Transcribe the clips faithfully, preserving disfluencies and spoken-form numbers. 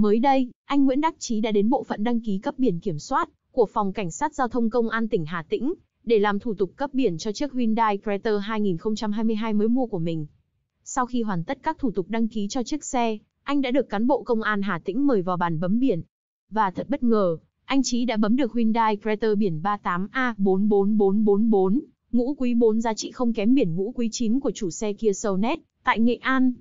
Mới đây, anh Nguyễn Đắc Trí đã đến bộ phận đăng ký cấp biển kiểm soát của Phòng Cảnh sát Giao thông Công an tỉnh Hà Tĩnh để làm thủ tục cấp biển cho chiếc Hyundai Creta hai nghìn không trăm hai mươi hai mới mua của mình. Sau khi hoàn tất các thủ tục đăng ký cho chiếc xe, anh đã được cán bộ công an Hà Tĩnh mời vào bàn bấm biển. Và thật bất ngờ, anh Trí đã bấm được Hyundai Crater biển ba tám A bốn bốn bốn bốn bốn, ngũ quý bốn giá trị không kém biển ngũ quý chín của chủ xe Kia Soul Net tại Nghệ An.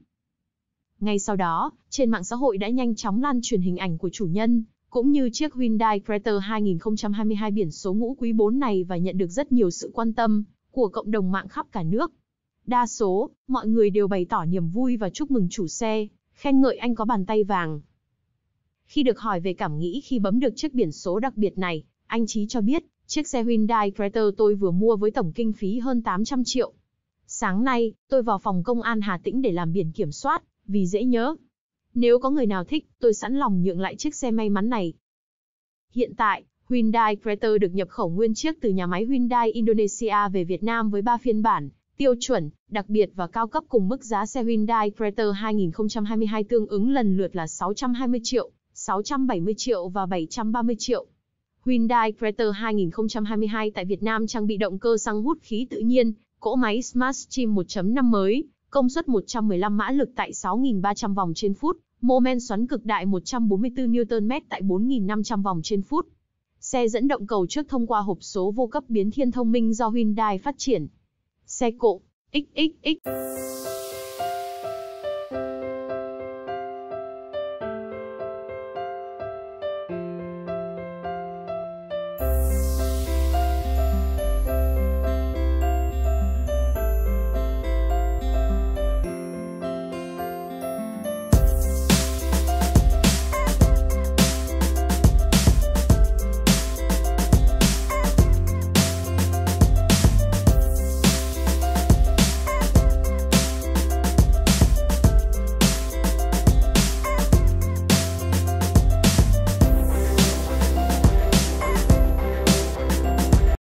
Ngay sau đó, trên mạng xã hội đã nhanh chóng lan truyền hình ảnh của chủ nhân, cũng như chiếc Hyundai Crater hai nghìn không trăm hai mươi hai biển số ngũ quý bốn này và nhận được rất nhiều sự quan tâm của cộng đồng mạng khắp cả nước. Đa số, mọi người đều bày tỏ niềm vui và chúc mừng chủ xe, khen ngợi anh có bàn tay vàng. Khi được hỏi về cảm nghĩ khi bấm được chiếc biển số đặc biệt này, anh Trí cho biết, chiếc xe Hyundai Creta tôi vừa mua với tổng kinh phí hơn tám trăm triệu. Sáng nay, tôi vào phòng công an Hà Tĩnh để làm biển kiểm soát, vì dễ nhớ. Nếu có người nào thích, tôi sẵn lòng nhượng lại chiếc xe may mắn này. Hiện tại, Hyundai Creta được nhập khẩu nguyên chiếc từ nhà máy Hyundai Indonesia về Việt Nam với ba phiên bản, tiêu chuẩn, đặc biệt và cao cấp cùng mức giá xe Hyundai Creta hai nghìn không trăm hai mươi hai tương ứng lần lượt là sáu trăm hai mươi triệu. sáu trăm bảy mươi triệu và bảy trăm ba mươi triệu. Hyundai Creta hai nghìn không trăm hai mươi hai tại Việt Nam trang bị động cơ xăng hút khí tự nhiên, cỗ máy Smartstream một chấm năm mới, công suất một trăm mười lăm mã lực tại sáu nghìn ba trăm vòng trên phút, mô men xoắn cực đại một trăm bốn mươi tư Newton mét tại bốn nghìn năm trăm vòng trên phút. Xe dẫn động cầu trước thông qua hộp số vô cấp biến thiên thông minh do Hyundai phát triển. Xe cộ, ích ích ích.